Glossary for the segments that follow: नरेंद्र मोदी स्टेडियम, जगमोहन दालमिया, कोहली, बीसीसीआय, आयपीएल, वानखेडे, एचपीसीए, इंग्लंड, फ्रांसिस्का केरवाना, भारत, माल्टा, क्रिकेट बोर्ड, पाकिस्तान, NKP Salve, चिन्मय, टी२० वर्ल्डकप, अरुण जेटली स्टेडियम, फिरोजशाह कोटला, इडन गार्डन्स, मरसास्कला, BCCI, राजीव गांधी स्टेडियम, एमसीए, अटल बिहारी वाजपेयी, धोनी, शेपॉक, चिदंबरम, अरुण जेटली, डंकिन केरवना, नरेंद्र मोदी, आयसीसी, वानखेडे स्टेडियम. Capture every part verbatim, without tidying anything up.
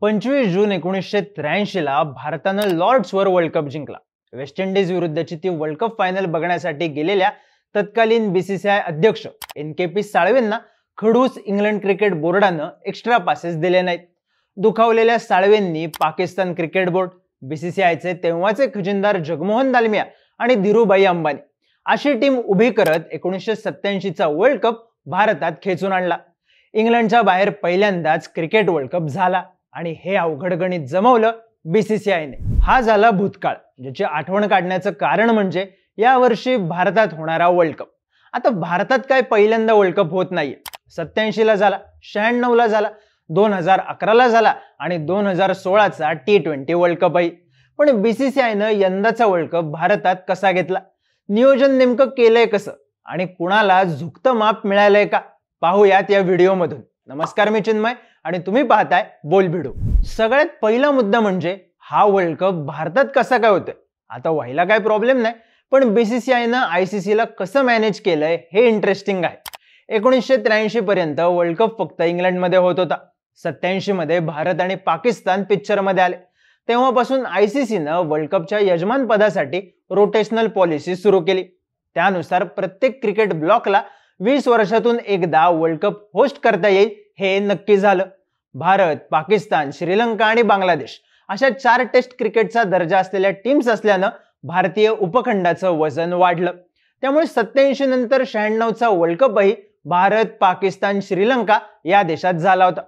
पंचवीस जून एकोणीसशे त्र्याऐंशी ला भारतानं लॉर्ड्सवर वर्ल्ड कप जिंकला. वेस्ट इंडिज विरुद्धची ती वर्ल्ड कप फायनल बघण्यासाठी गेलेल्या तत्कालीन बीसीसीआय अध्यक्ष एनकेपी साळवेंना खडूस इंग्लंड क्रिकेट बोर्डानं एक्स्ट्रा पासेस दिले नाहीत. दुखावलेल्या साळवेंनी पाकिस्तान क्रिकेट बोर्ड, बीसीसीआयचे तेव्हाचे खजिनदार जगमोहन दालमिया आणि धीरूभाई अंबानी अशी टीम उभी करत एकोणीसशे सत्त्याऐंशीचा वर्ल्ड कप भारतात खेचून आणला. इंग्लंडच्या बाहेर पहिल्यांदाच क्रिकेट वर्ल्ड कप झाला आणि हे अवघड गणित जमवलं बीसीसीआयने. हा झाला भूतकाळ, ज्याची आठवण काढण्याचं कारण म्हणजे या वर्षी भारतात होणारा वर्ल्ड कप. आता भारतात काय पहिल्यांदा वर्ल्ड कप होत नाहीये. सत्त्याऐंशी ला झाला, शहाण्णव ला झाला, दोन हजार अकरा ला झाला आणि दोन हजार सोळाचा टी ट्वेंटी वर्ल्ड कप आहे. पण बीसीसीआयनं यंदाचा वर्ल्ड कप भारतात कसा घेतला, नियोजन नेमकं केलंय कसं आणि कुणाला झुकतं माप मिळालंय का, पाहूयात या व्हिडिओमधून. नमस्कार, मी चिन्मय आणि तुम्ही पाहताय बोल भिडू. सगळ्यात पहिला मुद्दा म्हणजे हा वर्ल्ड कप भारतात कसा काय होतोय. आता व्हायला काय प्रॉब्लेम नाही, पण बीसीसीआयनं आयसीसीला कसं मॅनेज केलंय हे इंटरेस्टिंग आहे. एकोणीसशे त्र्याऐंशी पर्यंत वर्ल्ड कप फक्त इंग्लंडमध्ये होत होता. सत्त्याऐंशी मध्ये भारत आणि पाकिस्तान पिक्चरमध्ये आले. तेव्हापासून आयसीसीनं वर्ल्ड कपच्या यजमान पदासाठी रोटेशनल पॉलिसी सुरू केली. त्यानुसार प्रत्येक क्रिकेट ब्लॉकला वीस वर्षातून एकदा वर्ल्ड कप होस्ट करता येईल हे नक्की झालं. भारत, पाकिस्तान, श्रीलंका आणि बांगलादेश अशा चार टेस्ट क्रिकेटचा दर्जा असलेल्या टीम्स असल्यानं भारतीय उपखंडाचं वजन वाढलं. त्यामुळे सत्त्याऐंशी नंतर शहाण्णवचा वर्ल्ड कपही भारत, पाकिस्तान, श्रीलंका या देशात झाला होता.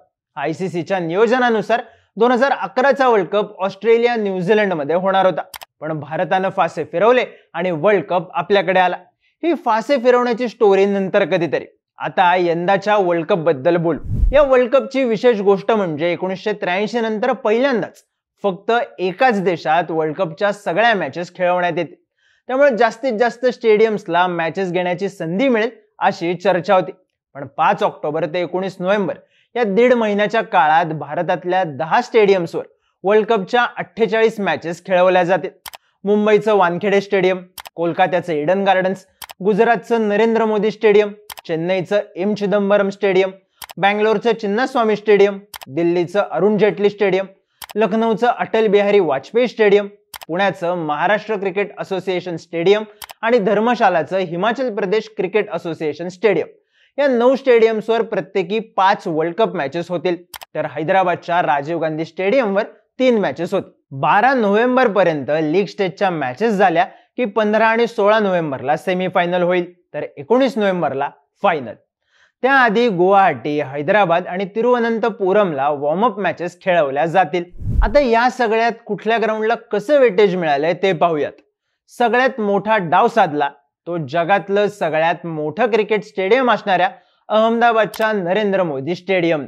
आयसीसीच्या नियोजनानुसार दोन हजार अकराचा वर्ल्ड कप ऑस्ट्रेलिया, न्यूझीलंडमध्ये होणार होता. पण भारतानं फासे फिरवले आणि वर्ल्ड कप आपल्याकडे आला. ही फासे फिरवण्याची स्टोरी नंतर कधीतरी. आता यंदाच्या वर्ल्ड कप बद्दल बोलू. या वर्ल्ड कपची विशेष गोष्ट म्हणजे एकोणीसशे त्र्याऐंशी नंतर पहिल्यांदाच फक्त एकाच देशात वर्ल्ड कपच्या सगळ्या मॅचेस खेळवण्यात येतील. त्यामुळे जास्तीत जास्त स्टेडियम्सला मॅचेस घेण्याची संधी मिळेल अशी चर्चा होती. पण पाच ऑक्टोबर ते एकोणीस नोव्हेंबर या दीड महिन्याच्या काळात भारतातल्या दहा स्टेडियम्सवर वर्ल्ड कपच्या अठ्ठेचाळीस मॅचेस खेळवल्या जातील. मुंबईचं वानखेडे स्टेडियम, कोलकात्याचं इडन गार्डन्स, गुजरातचं नरेंद्र मोदी स्टेडियम, चेन्नईचं एम चिदंबरम स्टेडियम, बँगलोरचं चिन्नास्वामी स्टेडियम, दिल्लीचं अरुण जेटली स्टेडियम, लखनौचं अटल बिहारी वाजपेयी स्टेडियम, पुण्याचं महाराष्ट्र क्रिकेट असोसिएशन स्टेडियम आणि धर्मशालाचं Himachal Pradesh cricket association stadium या नऊ स्टेडियम्सवर प्रत्येकी पाच वर्ल्ड कप मॅचेस होतील. तर हैदराबादच्या राजीव गांधी स्टेडियमवर तीन मॅचेस होतील. बारा नोव्हेंबर पर्यंत लीग स्टेजच्या मॅचेस झाल्या की पंधरा आणि सोळा नोव्हेंबरला सेमीफायनल होईल, तर एकोणीस नोव्हेंबरला फायनल. त्याआधी गुवाहाटी, हैदराबाद आणि तिरुवनंतपुरमला वॉर्मअप मॅचेस खेळवल्या जातील. आता या सगळ्यात कुठल्या ग्राउंडला कसं वेटेज मिळालंय ते पाहूयात. सगळ्यात मोठा डाव साधला तो जगातलं सगळ्यात मोठं क्रिकेट स्टेडियम असणाऱ्या अहमदाबादच्या नरेंद्र मोदी स्टेडियम.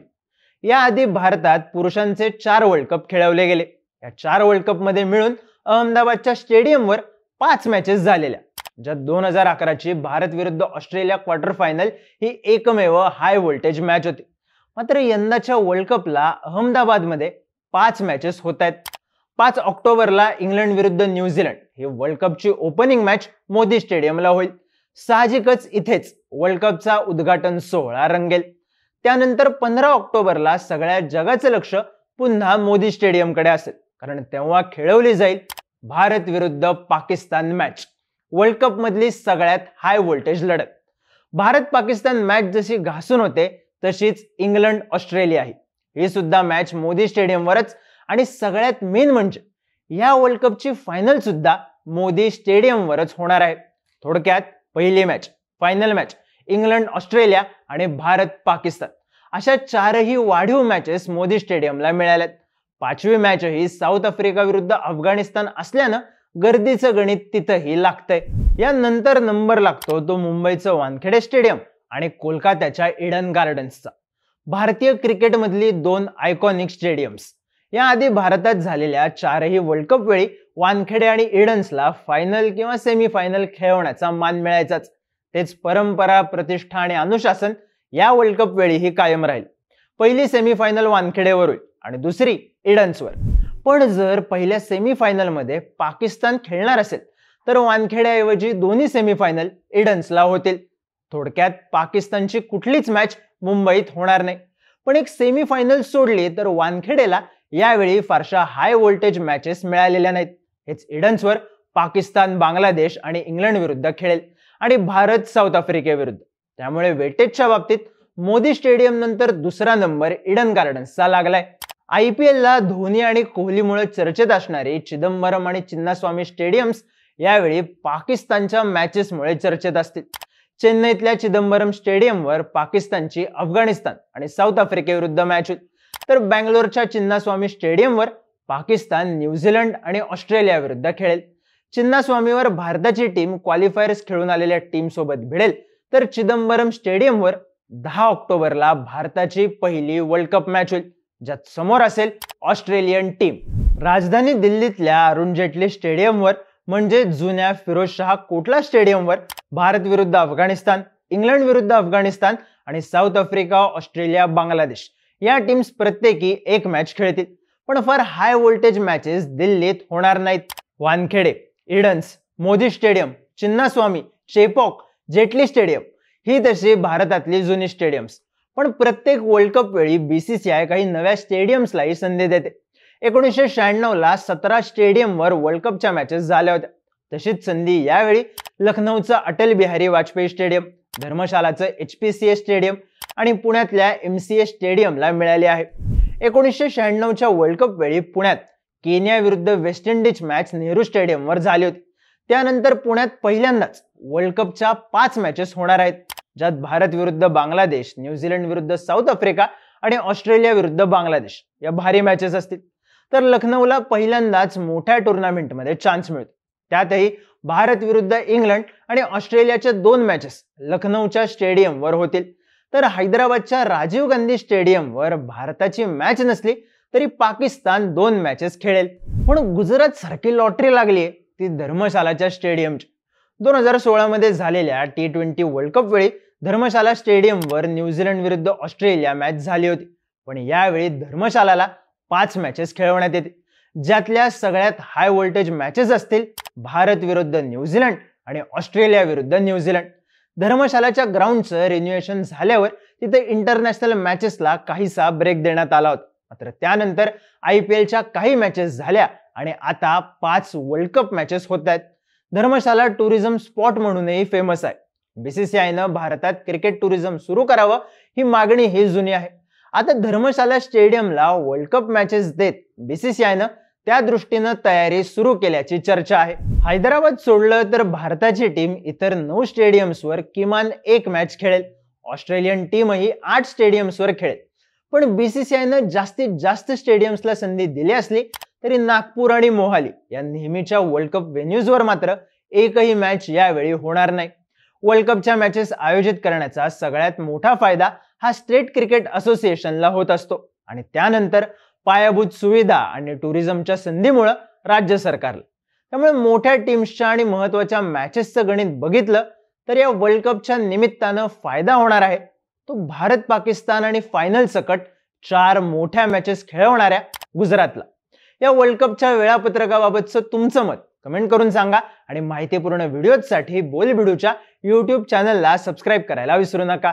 याआधी भारतात पुरुषांचे चार वर्ल्ड कप खेळवले गेले. या चार वर्ल्ड कपमध्ये मिळून अहमदाबादच्या स्टेडियमवर पाच मॅचेस झालेल्या, ज्यात दोन हजार अकराची भारत विरुद्ध ऑस्ट्रेलिया क्वार्टर फायनल ही एकमेव हाय व्होल्टेज मॅच होती. मात्र यंदाच्या वर्ल्ड कपला अहमदाबादमध्ये पाच मॅचेस होत आहेत. पाच ऑक्टोबरला इंग्लंड विरुद्ध न्यूझीलंड ही वर्ल्ड कपची ओपनिंग मॅच मोदी स्टेडियमला होईल. साहजिकच इथेच वर्ल्ड कपचा उद्घाटन सोहळा रंगेल. त्यानंतर पंधरा ऑक्टोबरला सगळ्या जगाचं लक्ष पुन्हा मोदी स्टेडियमकडे असेल, कारण तेव्हा खेळवली जाईल भारत विरुद्ध पाकिस्तान मॅच, वर्ल्ड कप मधली सगळ्यात हाय व्होल्टेज लढत. भारत पाकिस्तान मॅच जशी घासून होते तशीच इंग्लंड ऑस्ट्रेलिया ही ही सुद्धा मॅच मोदी स्टेडियमवरच. आणि सगळ्यात मेन म्हणजे या वर्ल्ड कपची फायनल सुद्धा मोदी स्टेडियमवरच होणार आहे. थोडक्यात पहिली match, final match, इंग्लंड Australia आणि भारत पाकिस्तान अशा चारही वाढीव मॅचेस मोदी स्टेडियमला मिळाल्यात. पाचवी मॅच ही साऊथ आफ्रिका विरुद्ध अफगाणिस्तान असल्यानं गर्दीचं गणित तिथंही लागतंय. यानंतर नंबर लागतो तो मुंबईचं वानखेडे स्टेडियम आणि कोलकात्याच्या इडन गार्डन्सचा. भारतीय क्रिकेटमधली दोन आयकॉनिक स्टेडियम्स. याआधी भारतात झालेल्या चारही वर्ल्ड कप वेळी वानखेडे आणि इडन्सला फायनल किंवा सेमीफायनल खेळवण्याचा मान मिळायचाच. तेच परंपरा, प्रतिष्ठा आणि अनुशासन या वर्ल्ड कप वेळीही कायम राहील. पहिली सेमीफायनल वानखेडेवर होईल आणि दुसरी इडन्सवर. पण जर पहिल्या सेमीफायनलमध्ये पाकिस्तान खेळणार असेल तर वानखेड्याऐवजी दोन्ही सेमीफायनल इडन्सला होतील. थोडक्यात पाकिस्तानची कुठलीच मॅच मुंबईत होणार नाही. पण एक सेमीफायनल सोडली तर वानखेडेला यावेळी फारशा हाय वोल्टेज मॅचेस मिळालेल्या नाहीत। हेच इडन्सवर पाकिस्तान, बांगलादेश आणि इंग्लंड विरुद्ध खेळेल आणि भारत साउथ आफ्रिके विरुद्ध। त्यामुळे वेटेजच्या बाबतीत मोदी स्टेडियम नंतर दुसरा नंबर इडन गार्डन्सचा लागलाय। आयपीएलला धोनी आणि कोहलीमुळे चर्चेत असणारे चिदंबरम आणि चिन्नास्वामी स्टेडियम्स यावेळी पाकिस्तानच्या मॅचेसमुळे चर्चेत असतील। चेन्नईतल्या चिदंबरम स्टेडियमवर पाकिस्तानची अफगाणिस्तान आणि साउथ आफ्रिकेविरुद्ध मॅच होईल, तर बेंगलोरच्या चिन्नास्वामी स्टेडियमवर पाकिस्तान, न्यूझीलंड आणि ऑस्ट्रेलिया विरुद्ध खेळेल। चिन्नास्वामीवर भारताची टीम क्वालिफायर्स खेळून आलेल्या टीम सोबत भिडेल, तर चिदंबरम स्टेडियमवर दहा ऑक्टोबरला भारताची पहिली वर्ल्ड कप मॅच होईल, ज्यात समोर असेल ऑस्ट्रेलियन टीम। राजधानी दिल्लीतल्या अरुण जेटली स्टेडियमवर म्हणजे जुन्या फिरोजशाह कोटला स्टेडियमवर भारत विरुद्ध अफगाणिस्तान, इंग्लंड विरुद्ध अफगाणिस्तान आणि साऊथ आफ्रिका, ऑस्ट्रेलिया, बांगलादेश या टीम्स प्रत्येकी एक मॅच खेळतील। पण फार हाय व्होल्टेज मॅचेस दिल्लीत होणार नाहीत। वानखेडे, Edens, Modi stadium, Chinnaswamy, शेपॉक, Jaitley stadium ही तशी भारतातली जुनी स्टेडियम्स, पण प्रत्येक वर्ल्ड कप वेळी बीसीसीआय काही नव्या स्टेडियम्सलाही संधी देते। एकोणीसशे शहाण्णवला सतरा स्टेडियमवर वर्ल्ड कपच्या मॅचेस झाल्या होत्या। तशीच संधी यावेळी लखनौचं अटल बिहारी वाजपेयी स्टेडियम, धर्मशालाचं एचपीसीए स्टेडियम आणि पुण्यातल्या एमसीए स्टेडियमला मिळाली आहे। एकोणीसशे शहाण्णवच्या वर्ल्ड कप वेळी पुण्यात केनिया विरुद्ध वेस्ट इंडिज मॅच नेहरू स्टेडियमवर झाली होती। त्यानंतर पुण्यात पहिल्यांदाच वर्ल्ड कपच्या पाच मॅचेस होणार आहेत, ज्यात भारत विरुद्ध बांगलादेश, न्यूझीलंड विरुद्ध साउथ आफ्रिका आणि ऑस्ट्रेलिया विरुद्ध बांगलादेश या भारी मॅचेस असतील। तर लखनौला पहिल्यांदाच मोठ्या टूर्नामेंटमध्ये चान्स मिळतो। त्यातही भारत विरुद्ध इंग्लंड आणि ऑस्ट्रेलियाच्या दोन मॅचेस लखनौच्या स्टेडियमवर होतील। तर हैदराबादच्या राजीव गांधी स्टेडियमवर भारताची मॅच नसली तरी पाकिस्तान दोन मॅचेस खेळेल। पण गुजरात सारखी लॉटरी लागली ती धर्मशालाच्या स्टेडियमची। दोन हजार सोळा मध्ये झालेल्या टी ट्वेंटी वर्ल्ड कप वेळी धर्मशाला स्टेडियमवर न्यूझीलंड विरुद्ध ऑस्ट्रेलिया मॅच झाली होती, पण यावेळी धर्मशालाला पाच मॅचेस खेळवण्यात येतील, ज्यातल्या सगळ्यात हाय व्होल्टेज मॅचेस असतील भारत विरुद्ध न्यूझीलंड आणि ऑस्ट्रेलिया विरुद्ध न्यूझीलंड। धर्मशालाच्या ग्राउंडचं रिन्युएशन झाल्यावर तिथे इंटरनॅशनल मॅचेसला काहीसा ब्रेक देण्यात आला होता, मात्र त्यानंतर आयपीएलच्या काही मॅचेस झाल्या आणि आता पाच वर्ल्ड कप मॅचेस होत आहेत। धर्मशाला टुरिझम स्पॉट म्हणूनही फेमस आहे। बीसीसीआयनं भारतात क्रिकेट टुरिझम सुरू करावं ही मागणी ही जुनी आहे। आता धर्मशाला स्टेडियमला वर्ल्ड कप मॅचेस देत बीसीसीआयनं त्या दृष्टीनं तयारी सुरू केल्याची चर्चा आहे। हैदराबाद सोडलं तर भारताची टीम इतर नऊ स्टेडियम्सवर किमान एक मॅच खेळेल। ऑस्ट्रेलियन टीमही आठ स्टेडियम्सवर खेळेल। पण बीसीसीआयनं जास्तीत जास्त स्टेडियम्सला संधी दिली असली तरी नागपूर आणि मोहाली या नेहमीच्या वर्ल्ड कप व्हेन्यूजवर मात्र एकही मॅच यावेळी होणार नाही। वर्ल्ड कपच्या मॅचेस आयोजित करण्याचा सगळ्यात मोठा फायदा हा स्टेट क्रिकेट असोसिएशनला होत असतो आणि त्यानंतर पायाभूत सुविधा आणि टुरिझमच्या संधीमुळे राज्य सरकारला। त्यामुळे मोठ्या टीम्सच्या आणि महत्त्वाच्या मॅचेसचं गणित बघितलं तर या वर्ल्ड कपच्या निमित्तानं फायदा होणार आहे तो भारत, पाकिस्तान आणि फायनल सकट चार मोठ्या मॅचेस खेळवणाऱ्या गुजरातला। या वर्ल्ड कपच्या वेळापत्रकाबाबतचं तुमचं मत कमेंट करून सांगा आणि माहितीपूर्ण व्हिडिओजसाठी बोल भिडूच्या यूट्यूब चॅनलला सबस्क्राईब करायला विसरू नका।